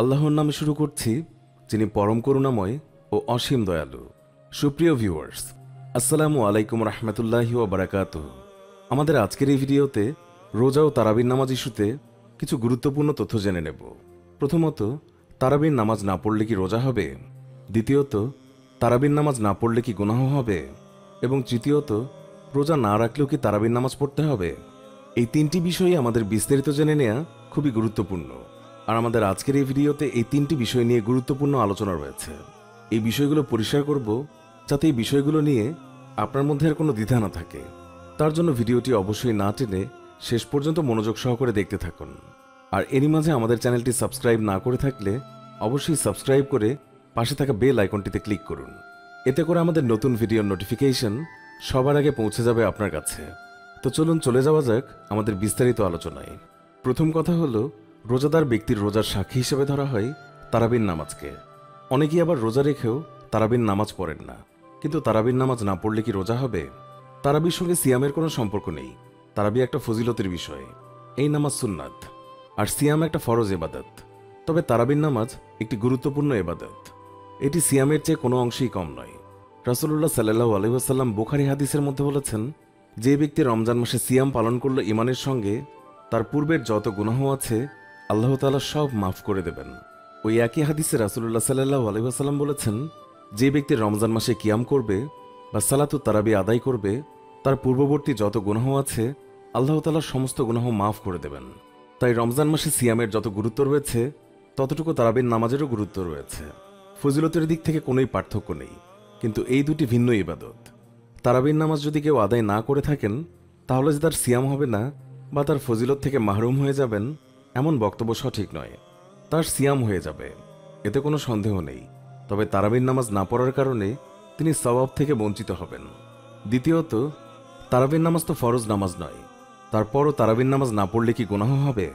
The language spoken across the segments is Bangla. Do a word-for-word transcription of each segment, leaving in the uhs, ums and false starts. আল্লাহর নামে শুরু করছি যিনি পরম করুণাময় ও অসীম দয়ালু। সুপ্রিয় ভিউয়ার্স, আসসালামু আলাইকুম রাহমাতুল্লাহি ওয়া বারাকাতুহু। আমাদের আজকের এই ভিডিওতে রোজা ও তারাবির নামাজ ইস্যুতে কিছু গুরুত্বপূর্ণ তথ্য জেনে নেব। প্রথমত, তারাবির নামাজ না পড়লে কি রোজা হবে? দ্বিতীয়ত, তারাবির নামাজ না পড়লে কি গুনাহ হবে? এবং তৃতীয়ত, রোজা না রাখলেও কি তারাবির নামাজ পড়তে হবে? এই তিনটি বিষয়ে আমাদের বিস্তারিত জেনে নেওয়া খুবই গুরুত্বপূর্ণ। আর আমাদের আজকের এই ভিডিওতে এই তিনটি বিষয় নিয়ে গুরুত্বপূর্ণ আলোচনা রয়েছে। এই বিষয়গুলো পরিষ্কার করব যাতে এই বিষয়গুলো নিয়ে আপনার মধ্যে আর কোনো দ্বিধা না থাকে। তার জন্য ভিডিওটি অবশ্যই না টেনে শেষ পর্যন্ত মনোযোগ সহকারে দেখতে থাকুন। আর এরই মাঝে আমাদের চ্যানেলটি সাবস্ক্রাইব না করে থাকলে অবশ্যই সাবস্ক্রাইব করে পাশে থাকা বেল আইকনটিতে ক্লিক করুন। এতে করে আমাদের নতুন ভিডিওর নোটিফিকেশন সবার আগে পৌঁছে যাবে আপনার কাছে। তো চলুন চলে যাওয়া যাক আমাদের বিস্তারিত আলোচনায়। প্রথম কথা হলো, রোজাদার ব্যক্তির রোজার সাক্ষী হিসেবে ধরা হয় তারাবির নামাজকে। অনেকেই আবার রোজা রেখেও তারাবির নামাজ পড়েন না। কিন্তু তারাবির নামাজ না পড়লে কি রোজা হবে? তারাবির সঙ্গে সিয়ামের কোনো সম্পর্ক নেই। তারাবি একটা ফজিলতের বিষয়, এই নামাজ সুন্নাত, আর সিয়াম একটা ফরজ এবাদত। তবে তারাবির নামাজ একটি গুরুত্বপূর্ণ এবাদত, এটি সিয়ামের চেয়ে কোনো অংশেই কম নয়। রাসূলুল্লাহ সাল্লাল্লাহু আলাইহি ওয়াসাল্লাম বুখারী হাদিসের মধ্যে বলেছেন, যে ব্যক্তি রমজান মাসে সিয়াম পালন করলো ইমানের সঙ্গে, তার পূর্বের যত গুনাহ আছে আল্লাহ তাআলা সব মাফ করে দেবেন। ওই একই হাদিসে রাসূলুল্লাহ সাল্লাল্লাহু আলাইহি ওয়াসাল্লাম বলেছেন, যে ব্যক্তি রমজান মাসে কিয়াম করবে বা সালাতু তারাবি আদায় করবে, তার পূর্ববর্তী যত গুনাহ আছে আল্লাহ তাআলা সমস্ত গুনাহ মাফ করে দেবেন। তাই রমজান মাসে সিয়ামের যত গুরুত্ব রয়েছে, ততটুকু তারাবির নামাজেরও গুরুত্ব রয়েছে। ফজিলতের দিক থেকে কোনোই পার্থক্য নেই, কিন্তু এই দুটি ভিন্ন ইবাদত। তারাবির নামাজ যদি কেউ আদায় না করে থাকেন, তাহলে যে তার সিয়াম হবে না বা তার ফজিলত থেকে মাহরুম হয়ে যাবেন, এমন বক্তব্য সঠিক নয়। তার সিয়াম হয়ে যাবে, এতে কোনো সন্দেহ নেই। তবে তারাবির নামাজ না পড়ার কারণে তিনি সওয়াব থেকে বঞ্চিত হবেন। দ্বিতীয়ত, তারাবির নামাজ তো ফরজ নামাজ নয়, তারপরও তারাবির নামাজ না পড়লে কি গুনাহ হবে?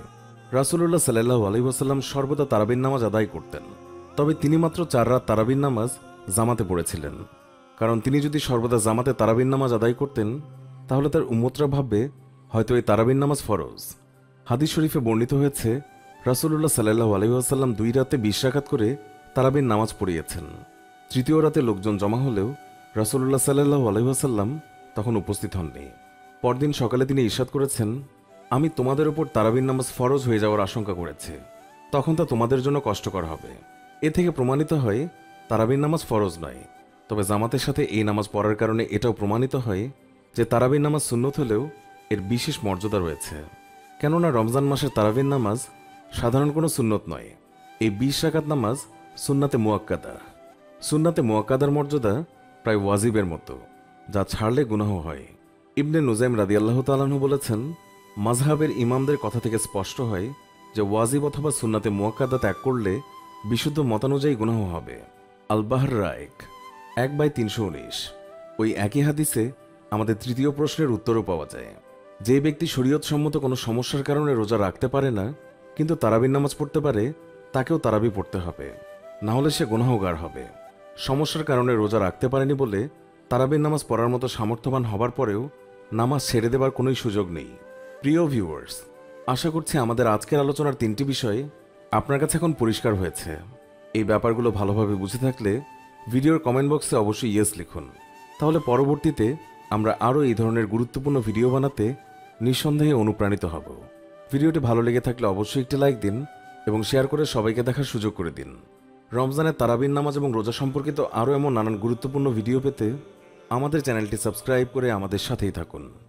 রাসূলুল্লাহ সাল্লাল্লাহু আলাইহি ওয়াসাল্লাম সর্বদা তারাবির নামাজ আদায় করতেন। তবে তিনি মাত্র চার রাত তারাবির নামাজ জামাতে পড়েছিলেন, কারণ তিনি যদি সর্বদা জামাতে তারাবির নামাজ আদায় করতেন, তাহলে তার উম্মতরা ভাববে হয়তো এই তারাবির নামাজ ফরজ। হাদিস শরীফে বর্ণিত হয়েছে, রাসূলুল্লাহ সাল্লাল্লাহু আলাইহি ওয়াসাল্লাম দুই রাতে বিশ রাকাত করে তারাবির নামাজ পড়িয়েছেন। তৃতীয় রাতে লোকজন জমা হলেও রাসূলুল্লাহ সাল্লাল্লাহু আলাইহি ওয়াসাল্লাম তখন উপস্থিত হননি। পরদিন সকালে তিনি ইরশাদ করেছেন, আমি তোমাদের ওপর তারাবির নামাজ ফরজ হয়ে যাওয়ার আশঙ্কা করেছি, তখন তা তোমাদের জন্য কষ্টকর হবে। এ থেকে প্রমাণিত হয় তারাবির নামাজ ফরজ নয়। তবে জামাতের সাথে এই নামাজ পড়ার কারণে এটাও প্রমাণিত হয় যে তারাবির নামাজ সুন্নত হলেও এর বিশেষ মর্যাদা রয়েছে, কেননা রমজান মাসের তারাবির নামাজ সাধারণ কোনো সুন্নত নয়। এই বিশ রাকাত নামাজ সুন্নাতে মুয়াক্কাদা। সুন্নাতে মুয়াক্কাদার মর্যাদা প্রায় ওয়াজিবের মতো, যা ছাড়লে গুনাহ হয়। ইবনে নুজাইম রাদিয়াল্লাহু তাআলাহু বলেছেন, মাযহাবের ইমামদের কথা থেকে স্পষ্ট হয় যে ওয়াজিব অথবা সুন্নাতে মুয়াক্কাদা ত্যাগ করলে বিশুদ্ধ মতানুযায়ী গুনাহ হবে। আলবাহর রায়েক এক বাই তিনশো উনিশ। ওই একই হাদিসে আমাদের তৃতীয় প্রশ্নের উত্তরও পাওয়া যায়। যে ব্যক্তি শরীয়তসম্মত কোনো সমস্যার কারণে রোজা রাখতে পারে না, কিন্তু তারাবির নামাজ পড়তে পারে, তাকেও তারাবি পড়তে হবে, না হলে সে গুনাহগার হবে। সমস্যার কারণে রোজা রাখতে পারেনি বলে তারাবির নামাজ পড়ার মতো সামর্থ্যবান হবার পরেও নামাজ ছেড়ে দেবার কোনোই সুযোগ নেই। প্রিয় ভিউয়ার্স, আশা করছি আমাদের আজকের আলোচনার তিনটি বিষয় আপনার কাছে এখন পরিষ্কার হয়েছে। এই ব্যাপারগুলো ভালোভাবে বুঝে থাকলে ভিডিওর কমেন্ট বক্সে অবশ্যই ইয়েস লিখুন। তাহলে পরবর্তীতে আমরা আরও এই ধরনের গুরুত্বপূর্ণ ভিডিও বানাতে নিঃসন্দেহে অনুপ্রাণিত হব। ভিডিওটি ভালো লেগে থাকলে অবশ্যই একটি লাইক দিন এবং শেয়ার করে সবাইকে দেখার সুযোগ করে দিন। রমজানের তারাবির নামাজ এবং রোজা সম্পর্কিত আরও এমন নানান গুরুত্বপূর্ণ ভিডিও পেতে আমাদের চ্যানেলটি সাবস্ক্রাইব করে আমাদের সাথেই থাকুন।